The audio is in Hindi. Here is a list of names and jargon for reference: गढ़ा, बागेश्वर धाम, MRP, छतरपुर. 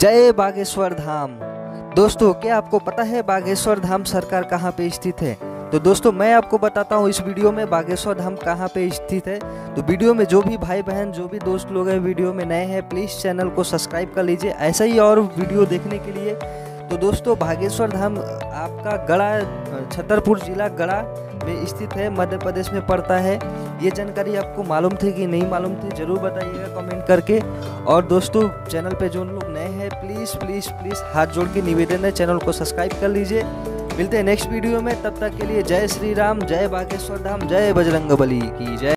जय बागेश्वर धाम। दोस्तों, क्या आपको पता है बागेश्वर धाम सरकार कहाँ पे स्थित है? तो दोस्तों, मैं आपको बताता हूँ इस वीडियो में बागेश्वर धाम कहाँ पे स्थित है। तो वीडियो में जो भी भाई बहन, जो भी दोस्त लोग हैं वीडियो में नए हैं, प्लीज़ चैनल को सब्सक्राइब कर लीजिए ऐसा ही और वीडियो देखने के लिए। तो दोस्तों, बागेश्वर धाम आपका गढ़ा, छतरपुर जिला गढ़ा में स्थित है, मध्य प्रदेश में पड़ता है। ये जानकारी आपको मालूम थी कि नहीं मालूम थी, ज़रूर बताइएगा कमेंट करके। और दोस्तों, चैनल पे जो लोग नए हैं प्लीज़ प्लीज़ प्लीज़ हाथ जोड़ के निवेदन है, चैनल को सब्सक्राइब कर लीजिए। मिलते हैं नेक्स्ट वीडियो में, तब तक के लिए जय श्री राम, जय बागेश्वर धाम, जय बजरंगबली की जय।